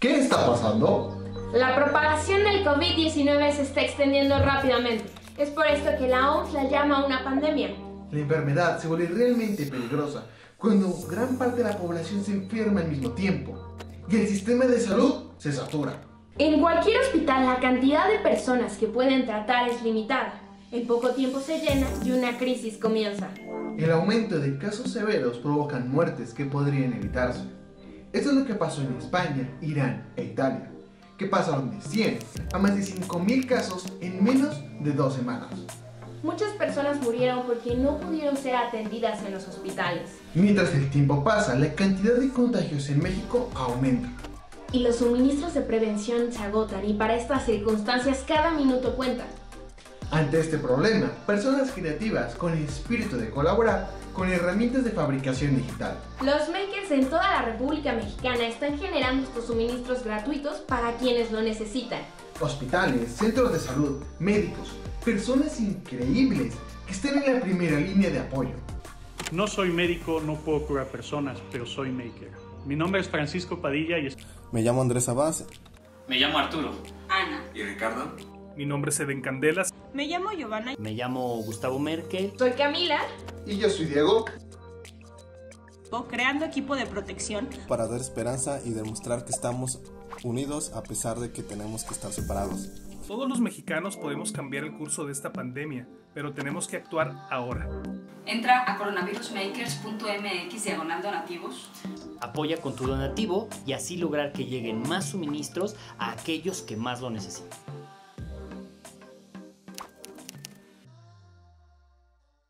¿Qué está pasando? La propagación del COVID-19 se está extendiendo rápidamente. Es por esto que la OMS la llama una pandemia. La enfermedad se vuelve realmente peligrosa cuando gran parte de la población se enferma al mismo tiempo y el sistema de salud se satura. En cualquier hospital la cantidad de personas que pueden tratar es limitada. En poco tiempo se llena y una crisis comienza. El aumento de casos severos provocan muertes que podrían evitarse. Esto es lo que pasó en España, Irán e Italia, que pasaron de 100 a más de 5.000 casos en menos de 2 semanas. Muchas personas murieron porque no pudieron ser atendidas en los hospitales. Mientras el tiempo pasa, la cantidad de contagios en México aumenta. Y los suministros de prevención se agotan y para estas circunstancias cada minuto cuenta. Ante este problema, personas creativas con el espíritu de colaborar con herramientas de fabricación digital. Los makers en toda la República Mexicana están generando estos suministros gratuitos para quienes lo necesitan. Hospitales, centros de salud, médicos, personas increíbles que estén en la primera línea de apoyo. No soy médico, no puedo curar personas, pero soy maker. Mi nombre es Francisco Padilla y... Me llamo Andrés Abbas. Me llamo Arturo. Ana. ¿Y Ricardo? Mi nombre es Eben Candelas. Me llamo Giovanna. Me llamo Gustavo Merkel. Soy Camila. Y yo soy Diego. Creando equipo de protección. Para dar esperanza y demostrar que estamos unidos a pesar de que tenemos que estar separados. Todos los mexicanos podemos cambiar el curso de esta pandemia, pero tenemos que actuar ahora. Entra a coronavirusmakers.mx/donativos. Apoya con tu donativo y así lograr que lleguen más suministros a aquellos que más lo necesitan.